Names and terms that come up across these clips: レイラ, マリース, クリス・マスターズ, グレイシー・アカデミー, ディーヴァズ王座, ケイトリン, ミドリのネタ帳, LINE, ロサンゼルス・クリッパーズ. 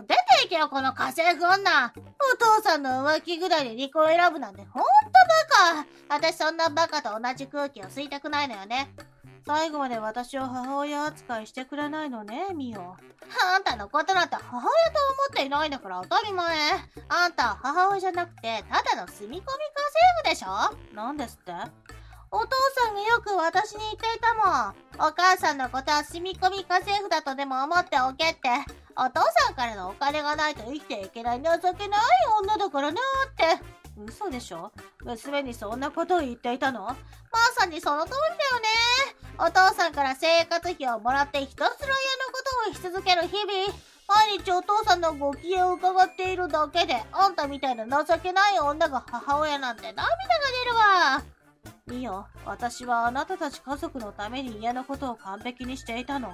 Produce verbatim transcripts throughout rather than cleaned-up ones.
と出ていけよ、この家政婦女。お父さんの浮気ぐらいで離婚選ぶなんてほんとバカ。私そんなバカと同じ空気を吸いたくないのよね。最後まで私を母親扱いしてくれないのね、ミオ。あんたのことなんて母親と思っていないんだから当たり前。あんたは母親じゃなくて、ただの住み込み家政婦でしょ。なんですって？お父さんがよく私に言っていたもん。お母さんのことは住み込み家政婦だとでも思っておけって。お父さんからのお金がないと生きていけない情けない女だからなーって。嘘でしょ？娘にそんなことを言っていたの？まさにその通りだよね。お父さんから生活費をもらってひたすら家のことをし続ける日々。毎日お父さんのご機嫌を伺っているだけで、あんたみたいな情けない女が母親なんて涙が出るわ。ミオ、私はあなたたち家族のために家のことを完璧にしていたの。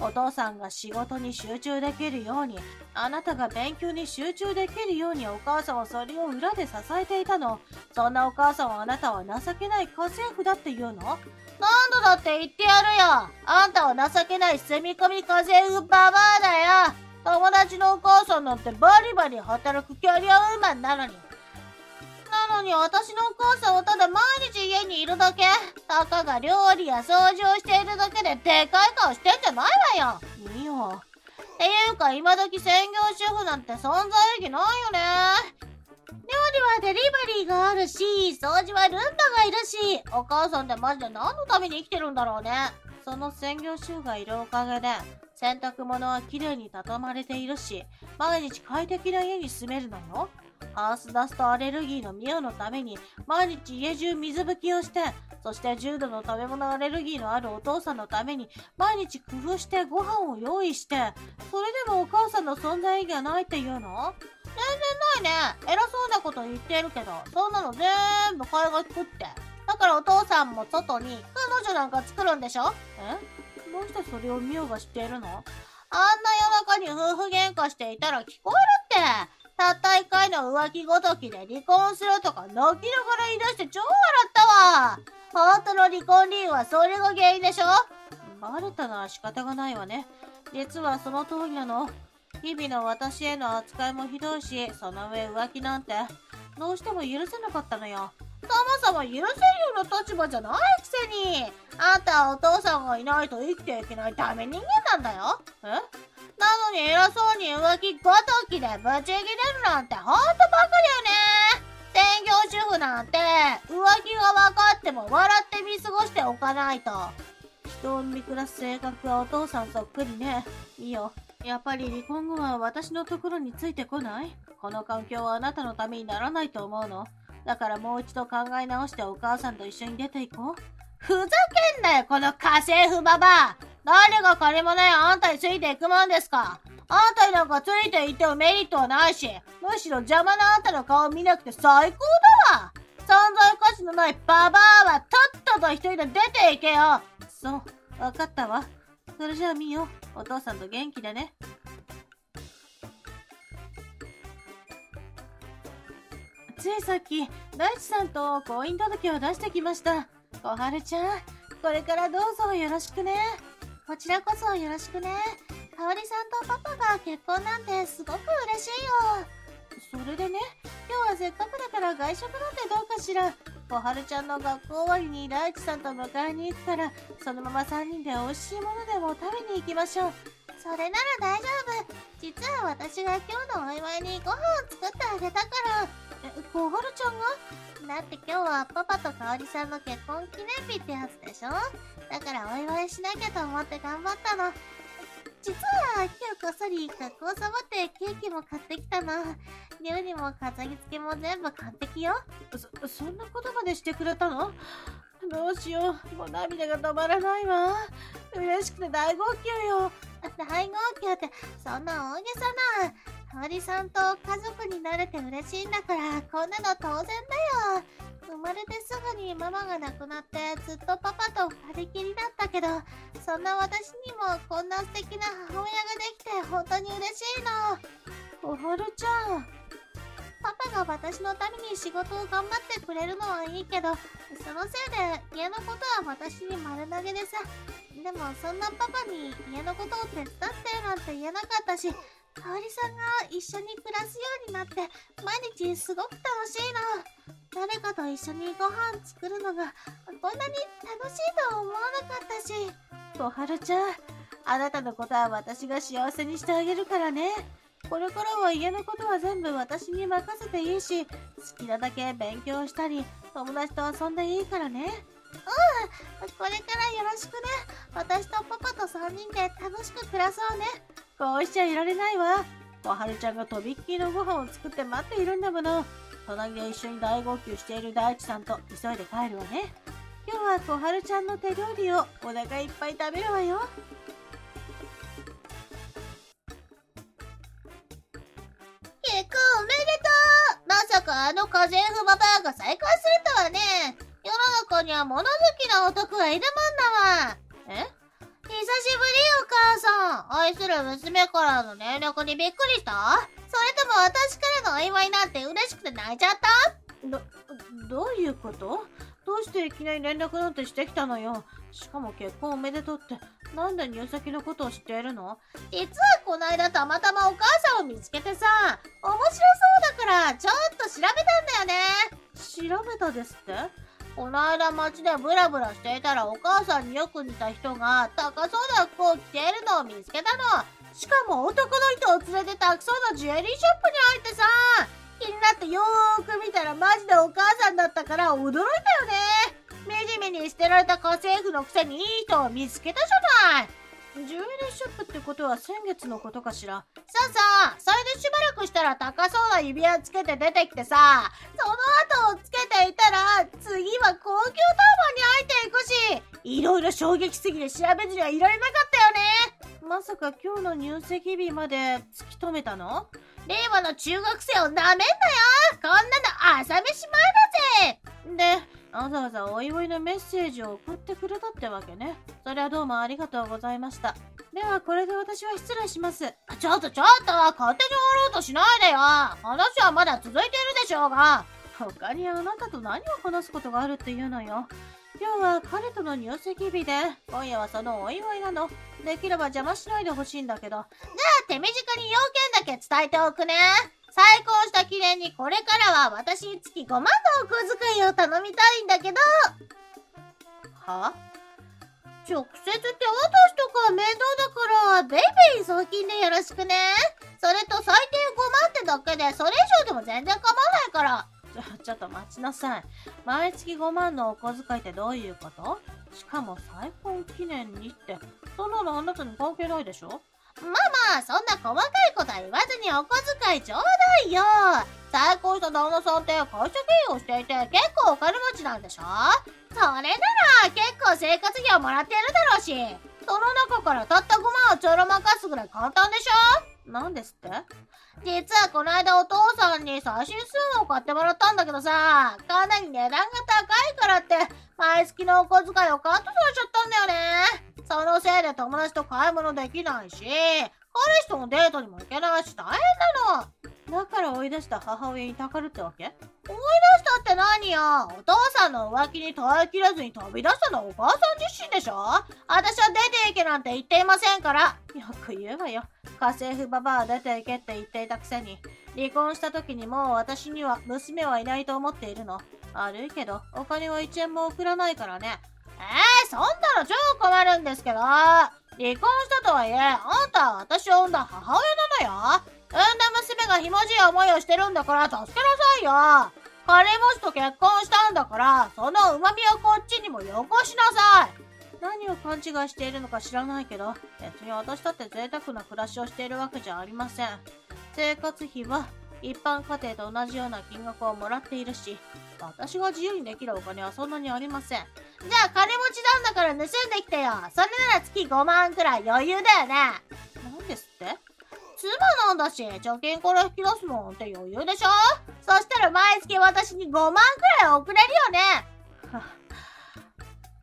お父さんが仕事に集中できるように、あなたが勉強に集中できるようにお母さんはそれを裏で支えていたの。そんなお母さんをあなたは情けない家政婦だって言うの？何度だって言ってやるよ。あんたは情けない住み込み家政婦ババアだよ。友達のお母さんなんてバリバリ働くキャリアウーマンなのに。なのに私のお母さんはただ毎日家にいるだけ。たかが料理や掃除をしているだけででかい顔してんじゃないわよ。ミオ。っていうか今時専業主婦なんて存在意義ないよね。料理はデリバリーがあるし、掃除はルンバがいるし、お母さんってマジで何のために生きてるんだろうね。その専業主婦がいるおかげで、洗濯物はきれいに畳まれているし、毎日快適な家に住めるのよ。ハウスダストアレルギーのミオのために毎日家中水拭きをして、そして重度の食べ物アレルギーのあるお父さんのために毎日工夫してご飯を用意して、それでもお母さんの存在意義はないって言うの？全然ないね。偉そうなこと言ってるけど、そんなのぜーんぶ彼が作って、だからお父さんも外に彼女なんか作るんでしょ。え？どうしてそれをミオが知っているの？あんな夜中に夫婦喧嘩していたら聞こえるって。たったいっかいの浮気ごときで離婚するとか泣きながら言い出して超笑ったわ。本当の離婚理由はそれが原因でしょ。バレたのは仕方がないわね。実はその通りなの。日々の私への扱いもひどいし、その上浮気なんてどうしても許せなかったのよ。そもそも許せるような立場じゃないくせに、あんたはお父さんがいないと生きていけないダメ人間なんだよ。え？なのに偉そうに浮気ごときでブチ切れるなんてほんとバカだよね。専業主婦なんて浮気が分かっても笑って見過ごしておかないと。人を見下す性格はお父さんそっくりね。いいよ。やっぱり離婚後は私のところについてこない？この環境はあなたのためにならないと思うの。だからもう一度考え直してお母さんと一緒に出ていこう。ふざけんなよ、この家政婦ババア。誰が金もないあんたについていくもんですか。あんたになんかついていてもメリットはないし、むしろ邪魔なあんたの顔見なくて最高だわ。存在価値のないババアはとっとと一人で出ていけよ。そう、わかったわ。それじゃあミオ、お父さんと元気でね。ついさっき、大地さんと婚姻届を出してきました。小春ちゃん、これからどうぞよろしくね。こちらこそよろしくね。かおりさんとパパが結婚なんてすごく嬉しいよ。それでね、今日はせっかくだから外食なんてどうかしら。小春ちゃんの学校終わりに大地さんと迎えに行くから、そのままさんにんで美味しいものでも食べに行きましょう。それなら大丈夫。実は私が今日のお祝いにご飯を作ってあげたから。え、小春ちゃんが？だって今日はパパとかおりさんの結婚記念日ってやつでしょ。だからお祝いしなきゃと思って頑張ったの。実は今日こっそり学校サボってケーキも買ってきたの。料理も飾り付けも全部完璧よ。そ、そんなことまでしてくれたの？どうしよう、もう涙が止まらないわ。嬉しくて大号泣よ。大号泣ってそんな大げさな。香織さんと家族になれて嬉しいんだから、こんなの当然だよ。生まれてすぐにママが亡くなってずっとパパと二人きりだったけど、そんな私にもこんな素敵な母親ができて本当に嬉しいの。小春ちゃん、パパが私のために仕事を頑張ってくれるのはいいけど、そのせいで家のことは私に丸投げでさ。でもそんなパパに家のことを手伝ってなんて言えなかったし、かおりさんが一緒に暮らすようになって毎日すごく楽しいの。誰かと一緒にご飯作るのがこんなに楽しいとは思わなかったし。小春ちゃん、あなたのことは私が幸せにしてあげるからね。これからは家のことは全部私に任せていいし、好きなだけ勉強したり友達と遊んでいいからね。うん、これからよろしくね。私とパパとさんにんで楽しく暮らそうね。こうしちゃいられないわ。小春ちゃんがとびっきりのご飯を作って待っているんだもの。隣で一緒に大号泣している大地さんと急いで帰るわね。今日は小春ちゃんの手料理をお腹いっぱい食べるわよ。結婚おめでとう。まさかあの家政婦パパが再婚するとはね。世の中には物好きな男がいるもんだわ。え？久しぶりお母さん。愛する娘からの連絡にびっくりした？それとも私からのお祝いなんて嬉しくて泣いちゃった？ど、どういうこと？どうしていきなり連絡なんてしてきたのよ。しかも結婚おめでとうってなんで入籍のことを知っているの？実はこないだたまたまお母さんを見つけてさ、面白そうだからちょっと調べたんだよね。調べたですって？こないだ街でブラブラしていたらお母さんによく似た人が高そうな服を着ているのを見つけたの。しかも男の人を連れてたくさんのジュエリーショップに入ってさ、気になってよーく見たらマジでお母さんだったから驚いたよね。惨めに捨てられた家政婦のくせにいい人を見つけたじゃない。ジュエリーショップってことは先月のことかしら。そうそう、それでしばらくしたら高そうな指輪つけて出てきてさ、その後をつけていたら次は高級ターバンに入っていくし、いろいろ衝撃すぎて調べずにはいられなかったよね。まさか今日の入籍日まで突き止めたの？令和の中学生をなめんなよ。こんなの朝飯前だぜ。で、わざわざお祝いのメッセージを送ってくれたってわけね。それはどうもありがとうございました。ではこれで私は失礼します。ちょっとちょっと、勝手に終わろうとしないでよ。話はまだ続いているでしょうが。他にあなたと何を話すことがあるっていうのよ。今日は彼との入籍日で、今夜はそのお祝いなの。できれば邪魔しないでほしいんだけど。じゃあ手短に要件だけ伝えておくね。再婚した記念にこれからは私につきごまんのお小遣いを頼みたいんだけど。は？直接手渡しとか面倒だからベイベイ送金でよろしくね。それと最低ごまんってだけでそれ以上でも全然構わないから。ちょっと待ちなさい。毎月ごまんのお小遣いってどういうこと？しかも再婚記念にってそんなのあなたに関係ないでしょ。まあまあそんな細かいことは言わずにお小遣いちょうだいよ。再婚した旦那さんって会社経営をしていて結構お金持ちなんでしょ。それなら結構生活費をもらっているだろうし、その中からたったごまんをちょろまかすぐらい簡単でしょ。なんですって？実はこの間お父さんに最新スマホを買ってもらったんだけどさ、かなり値段が高いからって毎月のお小遣いをカットされちゃったんだよね。そのせいで友達と買い物できないし、彼氏とのデートにも行けないし大変なの。だから追い出した母親にたかるってわけ？追い出したって何よ。お父さんの浮気に耐えきれずに飛び出したのはお母さん自身でしょ。私は出ていけなんて言っていませんから。よく言うわよ。家政婦ババアは出ていけって言っていたくせに、離婚した時にもう私には娘はいないと思っているの。悪いけどお金はいちえんも送らないからね。えー、そんなの超困るんですけど。離婚したとはいえあんたは私を産んだ母親なのよ。産んだ娘がひもじい思いをしてるんだから助けなさいよ。金持ちと結婚したんだからそのうまみをこっちにもよこしなさい。何を勘違いしているのか知らないけど、別に私だって贅沢な暮らしをしているわけじゃありません。生活費は一般家庭と同じような金額をもらっているし、私が自由にできるお金はそんなにありません。じゃあ金持ちなんだから盗んできてよ。それなら月ごまんくらい余裕だよね。なんですって？妻なんだし貯金から引き出すのって余裕でしょ。そしたら毎月私にごまんくらい送れるよね。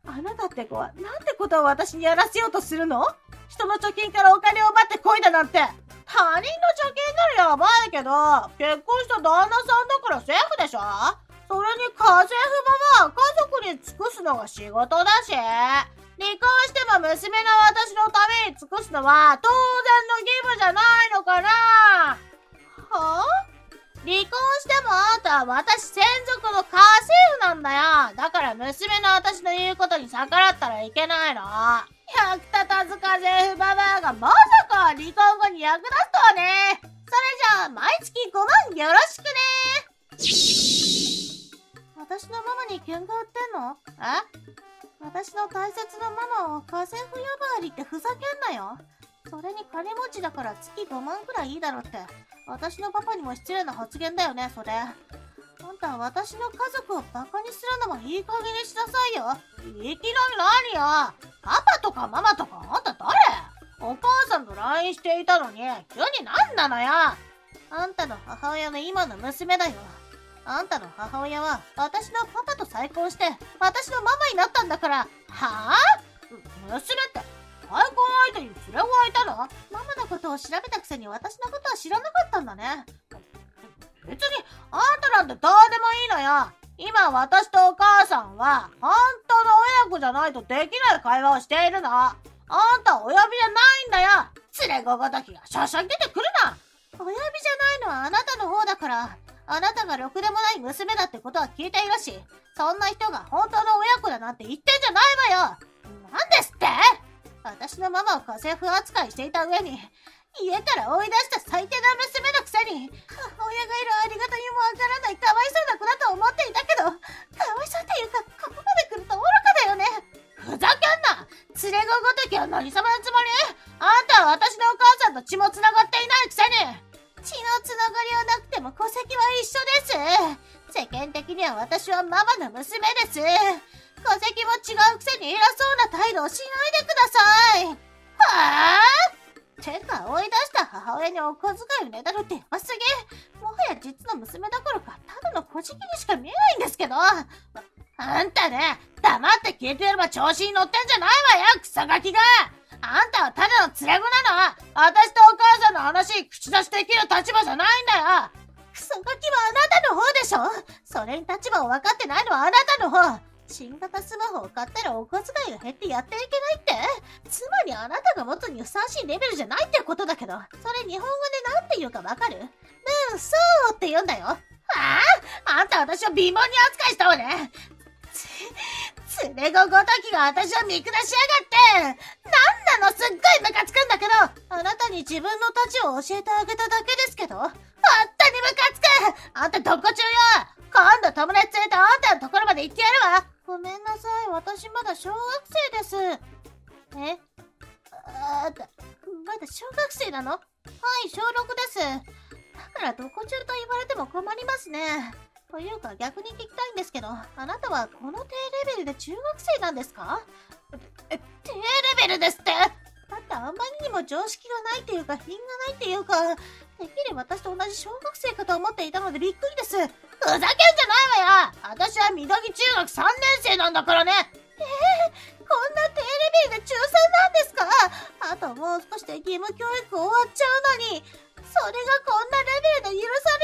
あなたって子はなんてことを私にやらせようとするの？人の貯金からお金を奪ってこいだなんて。他人の貯金ならやばいけど、結婚した旦那さんだからセーフでしょ。それに家政婦ママは家族に尽くすのが仕事だし、離婚しても娘の私のために尽くすのは当然義務じゃないのかな？はあ？離婚してもあんたは私専属の家政婦なんだよ。だから娘の私の言うことに逆らったらいけないの。役立たず家政婦ババアがまさか離婚後に役立つとはね。それじゃあ毎月ごまんよろしくね。私のママに喧嘩売ってんの？え？私の大切なママを家政婦呼ばわりってふざけんなよ。それに金持ちだから月ごまんくらいいいだろって。私のパパにも失礼な発言だよね、それ。あんた私の家族をバカにするのもいい加減にしなさいよ。いきなり何よ。パパとかママとかあんた誰？お母さんと ライン していたのに急に何なのよ。あんたの母親の今の娘だよ。あんたの母親は私のパパと再婚して私のママになったんだから。はあ？娘って再婚相手に連れ子がいたの？ママのことを調べたくせに私のことは知らなかったんだね。別にあんたなんてどうでもいいのよ。今私とお母さんは本当の親子じゃないとできない会話をしているの。あんたお呼びじゃないんだよ。連れ子ごときがしゃしゃぎ出てくるな。お呼びじゃないのはあなたの方だから。あなたがろくでもない娘だってことは聞いているし、そんな人が本当の親子だなんて言ってんじゃないわよ。なんですって？私のママを家政婦扱いしていた上に、家から追い出した最低な娘のくせに、母親がいるありがたみもわからないかわいそうな子だと思っていたけど、かわいそうっていうか、ここまで来ると愚かだよね。ふざけんな！連れ子ごときは何様のつもり？あんたは私のお母さんと血もつながっていないくせに。血のつながりはなくても戸籍は一緒です。世間的には私はママの娘です。戸籍も違うくせに偉そうな態度をしないでください。はぁ？てか追い出した母親にお小遣いをねだるってやばすぎ。もはや実の娘どころかただの小じきにしか見えないんですけど。あ、あんたね、黙って聞いてれば調子に乗ってんじゃないわよ、クソガキが。あんたはただの連れ子なの。私とお母さんの話、口出しできる立場じゃないんだよ。クソガキはあなたの方でしょ。それに立場を分かってないのはあなたの方。新型スマホを買ったらお小遣いが減ってやってはいけないって。つまりあなたが元にふさわしいレベルじゃないってことだけど、それ日本語でなんて言うかわかる？うん、そうって言うんだよ。はぁ？あんた私を貧乏に扱いしたわね。連れ子ごときが私を見下しやがって。なんなの、すっごいムカつくんだけど。あなたに自分の立ちを教えてあげただけですけど。本当にムカつく。あんたどこ中よ。今度友達連れてあんたのところまで行ってやるわ。ごめんなさい、私まだ小学生です。え？あーだ、まだ小学生なの？はい、小ろくです。だからどこ中と言われても困りますね。というか逆に聞きたいんですけど、あなたはこの低レベルで中学生なんですか？え、低レベルですって。だってあまりにも常識がないというか品がないというか、てっきり私と同じ小学生かと思っていたのでびっくりです。ふざけんじゃないわよ。私はみどぎ中学さんねん生なんだからね。えー、こんな低レベルで中さんなんですか？あともう少しで義務教育終わっちゃうのに、それがこんなレベルで許さ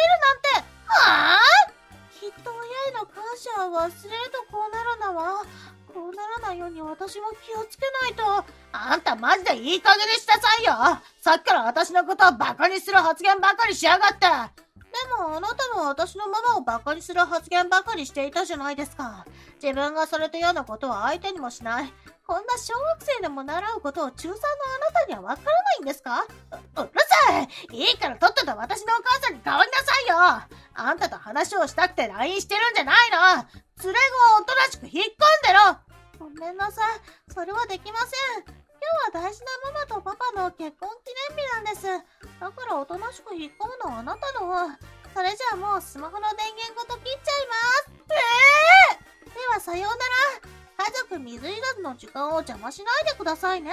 れるなんて。はぁ？きっと親への感謝を忘れるとこうなるんだわ。こうならないように私も気をつけないと。あんたマジでいい加減にしなさいよ。さっきから私のことをバカにする発言ばかりしやがって。でもあなたも私のママをバカにする発言ばかりしていたじゃないですか。自分がされたようなことは相手にもしない。こんな小学生でも習うことを中さんのあなたにはわからないんですか？ う, うるさい。いいからとっとと私のお母さんに代わりなさいよ。あんたと話をしたくて ライン してるんじゃないの。連れ子はおとなしく引っ込んでろ。ごめんなさい、それはできません。今日は大事なママとパパの結婚記念日なんです。だからおとなしく引っ込むのはあなたの方。それじゃあもうスマホの電源ごと切っちゃいます。えー、ではさようなら。家族水入らずの時間を邪魔しないでくださいね。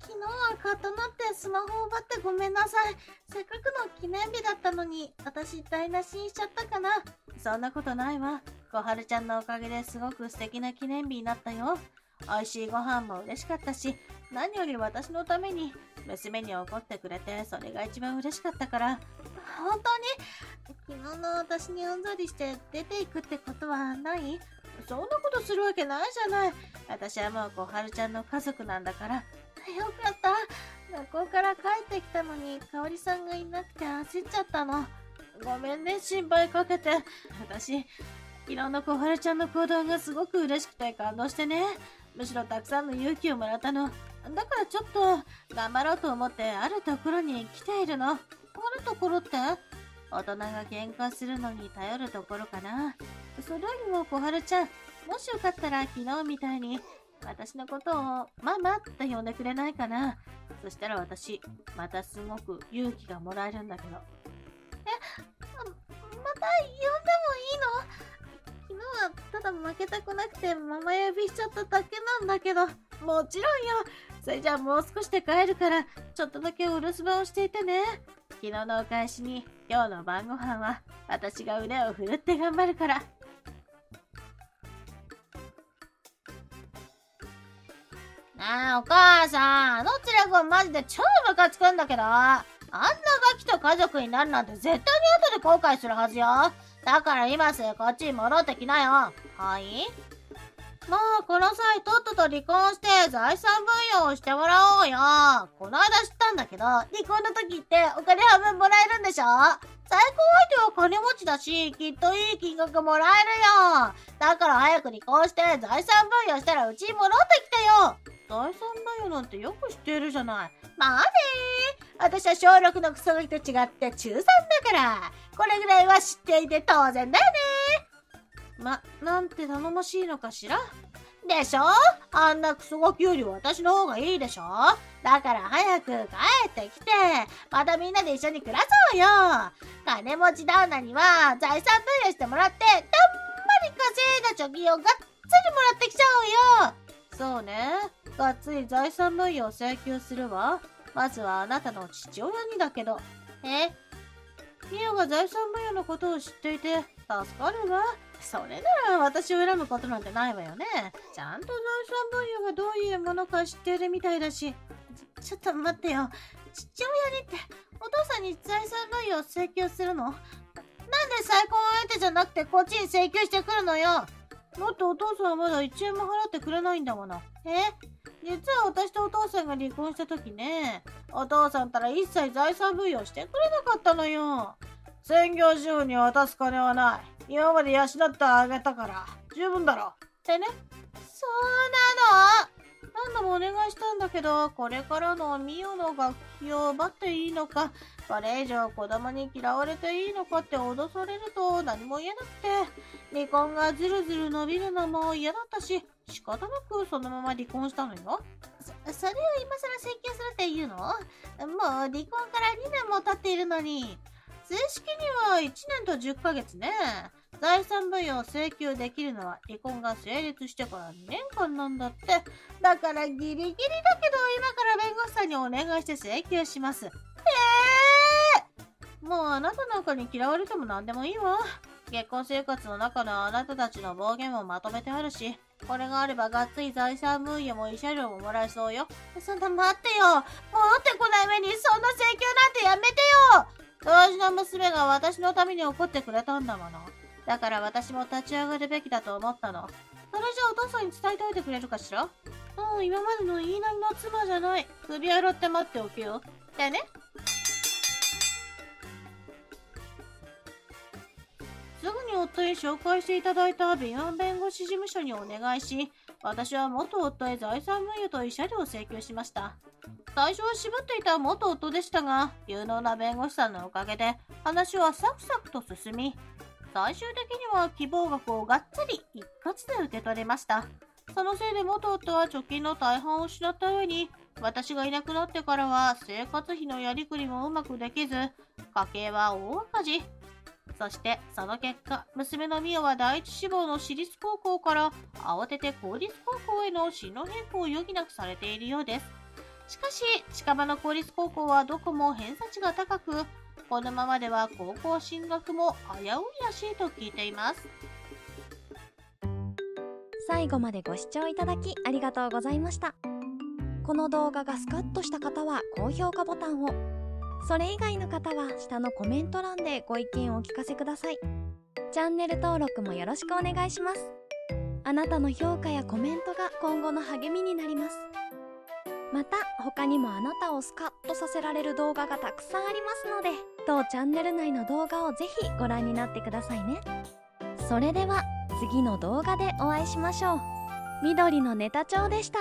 昨日はカッとなってスマホを奪ってごめんなさい。せっかくの記念日だったのに私台無しにしちゃったかな。そんなことないわ。小春ちゃんのおかげですごく素敵な記念日になったよ。美味しいご飯も嬉しかったし、何より私のために娘に怒ってくれて、それが一番嬉しかったから。本当に昨日の私にうんざりして出ていくってことはない？そんなことするわけないじゃない。私はもう小春ちゃんの家族なんだから。よかった。学校から帰ってきたのに、かおりさんがいなくて焦っちゃったの。ごめんね、心配かけて。私、昨日の小春ちゃんの行動がすごく嬉しくて感動してね。むしろたくさんの勇気をもらったの。だからちょっと、頑張ろうと思ってあるところに来ているの。あるところって大人が喧嘩するのに頼るところかな。それよりも小春ちゃん、もしよかったら昨日みたいに、私のことをママって呼んでくれないかな。そしたら私、またすごく勇気がもらえるんだけど。え、ま、また呼んでもいいの？昨日はただ負けたくなくてママ呼びしちゃっただけなんだけど。もちろんよ。それじゃあもう少しで帰るから、ちょっとだけお留守番をしていてね。昨日のお返しに、今日の晩ご飯は私が腕を振るって頑張るから。ああ、お母さん、あのつらくんマジで超ムカつくんだけど。あんなガキと家族になるなんて絶対に後で後悔するはずよ。だから今すぐこっちに戻ってきなよ。はい？もうこの際とっとと離婚して財産分与をしてもらおうよ。この間知ったんだけど、離婚の時ってお金半分もらえるんでしょ？再婚相手は金持ちだし、きっといい金額もらえるよ。だから早く離婚して財産分与したらうちに戻ってきてよ。財産分与なんてよく知ってるじゃない。まあねー。私は小ろくのクソガキと違って中さんだから、これぐらいは知っていて当然だよねー。ま、なんて頼もしいのかしら。でしょ？あんなクソガキより私の方がいいでしょ？だから早く帰ってきて、またみんなで一緒に暮らそうよ。金持ち旦那には財産分与してもらって、たんまり稼いだ貯金をがっつりもらってきちゃおうよ。そうね。がっつり財産分与を請求するわ。まずはあなたの父親にだけど。え？ミオが財産分与のことを知っていて助かるわ。それなら私を恨むことなんてないわよね。ちゃんと財産分与がどういうものか知ってるみたいだし。ちょっと待ってよ。父親にってお父さんに財産分与を請求するの？なんで再婚相手じゃなくてこっちに請求してくるのよ。もっとお父さんはまだいちえんも払ってくれないんだもの。え？実は私とお父さんが離婚した時ね、お父さんたら一切財産分与してくれなかったのよ。専業主婦に渡す金はない。今まで養ってあげたから十分だろ。ってね。そうなの？何度もお願いしたんだけど、これからのミオの学費を奪っていいのか、これ以上子供に嫌われていいのかって脅されると何も言えなくて、離婚がずるずる伸びるのも嫌だったし、仕方なくそのまま離婚したのよ。そ、それを今更請求するっていうの？もう離婚からにねんも経っているのに。正式にはいちねんとじゅっかげつね。財産分与を請求できるのは離婚が成立してからにねんかんなんだって。だからギリギリだけど今から弁護士さんにお願いして請求します。えー、もうあなたなんかに嫌われても何でもいいわ。結婚生活の中のあなたたちの暴言もまとめてあるし、これがあればがっつり財産分与も慰謝料ももらえそうよ。そんな待ってよ。戻ってこない上にそんな請求なんてやめてよ。私の娘が私のために怒ってくれたんだもの。だから私も立ち上がるべきだと思ったの。それじゃあお父さんに伝えておいてくれるかしら？うん、今までの言いなりの妻じゃない。首洗って待っておけよ。だね。すぐに夫に紹介していただいた敏腕弁護士事務所にお願いし、私は元夫へ財産分与と慰謝料を請求しました。最初は渋っていた元夫でしたが、有能な弁護士さんのおかげで話はサクサクと進み、最終的には希望額をがっつり一括で受け取れました。そのせいで元夫は貯金の大半を失った上に、私がいなくなってからは生活費のやりくりもうまくできず、家計は大赤字。そしてその結果、娘のミオは第一志望の私立高校から慌てて公立高校への進路変更を余儀なくされているようです。しかし近場の公立高校はどこも偏差値が高く、このままでは高校進学も危ういらしいと聞いています。最後までご視聴いただきありがとうございました。この動画がスカッとした方は高評価ボタンを。それ以外の方は下のコメント欄でご意見をお聞かせください。チャンネル登録もよろしくお願いします。あなたの評価やコメントが今後の励みになります。また他にもあなたをスカッとさせられる動画がたくさんありますので、当チャンネル内の動画をぜひご覧になってくださいね。それでは次の動画でお会いしましょう。緑のネタ帳でした。